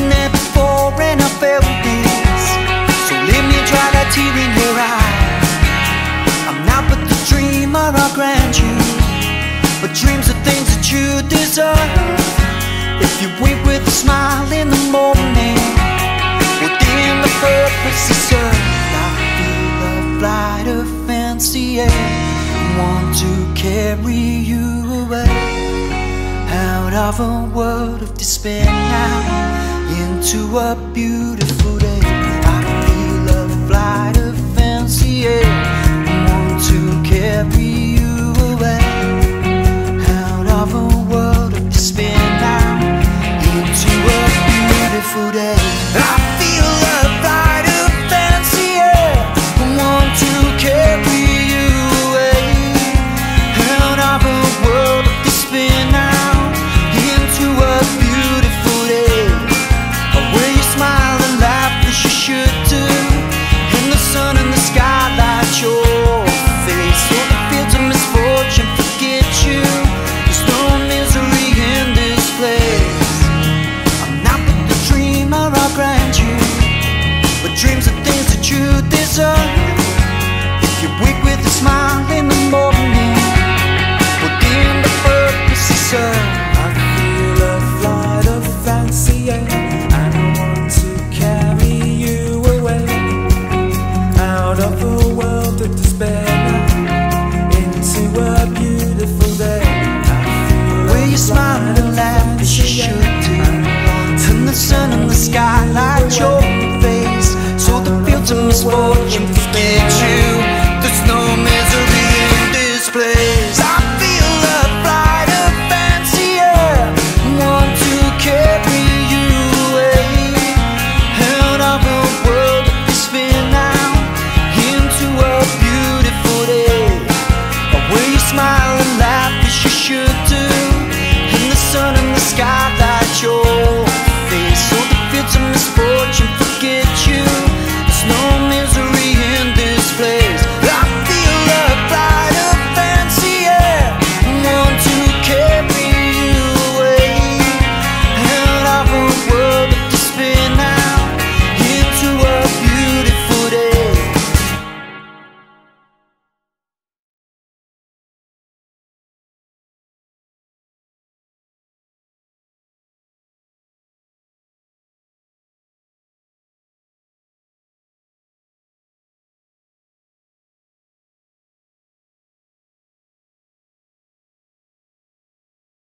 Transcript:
been there before and I felt this. So let me dry that tear in your eye. I'm not but the dreamer, I'll grant you, but dreams are things that you deserve. If you wink with a smile in the morning, within the purpose is served. I feel a flight of fancy air, I want to carry you away out of a world of despair now into a beautiful day. I feel a flight of fancy air, I want to carry you away out of a world of despair now into a beautiful day. I feel a flight of fancy air, I want to carry you away out of a world of despair now. If you're weak with a smile in the morning, well then the purpose is served. I feel a flight of fancy air, and I want to carry you away out of a world of despair into a beautiful day. I feel where you smile and laugh as you should do, in the sun and the skylight.